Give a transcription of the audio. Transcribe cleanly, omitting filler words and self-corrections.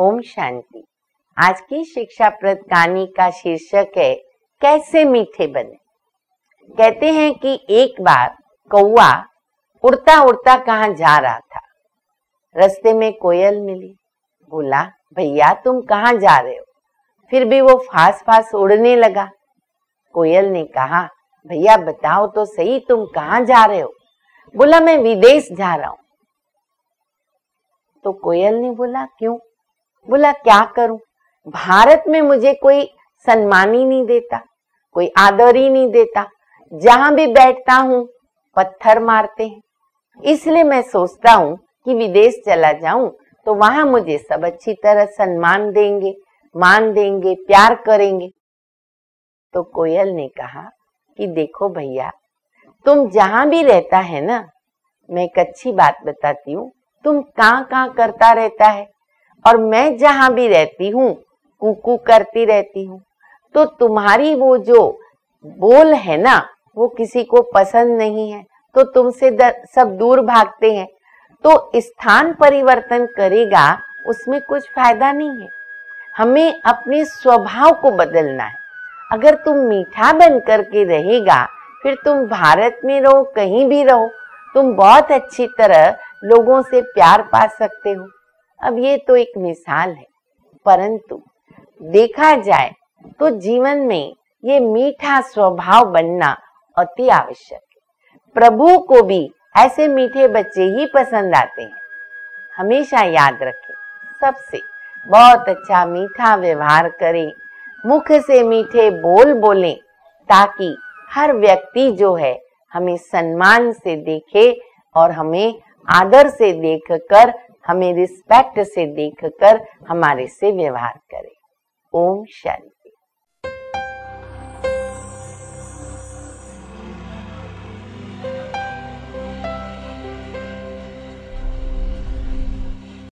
ओम शांति। आज की शिक्षाप्रद कहानी का शीर्षक है कैसे मीठे बने। कहते हैं कि एक बार कौआ उड़ता उड़ता कहाँ जा रहा था। रास्ते में कोयल मिली। बोला, भैया तुम कहाँ जा रहे हो? फिर भी वो फास फास उड़ने लगा। कोयल ने कहा, भैया बताओ तो सही तुम कहाँ जा रहे हो? बोला, मैं विदेश जा रहा हूं। तो कोयल ने बोला, क्यों? बोला, क्या करूं, भारत में मुझे कोई सम्मान ही नहीं देता, कोई आदर ही नहीं देता। जहां भी बैठता हूं पत्थर मारते हैं। इसलिए मैं सोचता हूं कि विदेश चला जाऊं तो वहां मुझे सब अच्छी तरह सम्मान देंगे, मान देंगे, प्यार करेंगे। तो कोयल ने कहा कि देखो भैया, तुम जहां भी रहता है ना, मैं एक अच्छी बात बताती हूँ, तुम कहाँ करता रहता है और मैं जहां भी रहती हूँ कुकू करती रहती हूँ। तो तुम्हारी वो जो बोल है ना, वो किसी को पसंद नहीं है, तो तुमसे सब दूर भागते हैं। तो स्थान परिवर्तन करेगा, उसमें कुछ फायदा नहीं है। हमें अपने स्वभाव को बदलना है। अगर तुम मीठा बन करके रहेगा, फिर तुम भारत में रहो, कहीं भी रहो, तुम बहुत अच्छी तरह लोगों से प्यार पा सकते हो। अब ये तो एक मिसाल है, परंतु देखा जाए तो जीवन में ये मीठा स्वभाव बनना अति आवश्यक है। प्रभु को भी ऐसे मीठे बच्चे ही पसंद आते हैं। हमेशा याद रखें, सबसे बहुत अच्छा मीठा व्यवहार करें, मुख से मीठे बोल बोलें, ताकि हर व्यक्ति जो है हमें सम्मान से देखे और हमें आदर से देखकर, हमें रिस्पेक्ट से देखकर हमारे से व्यवहार करे। ओम शांति।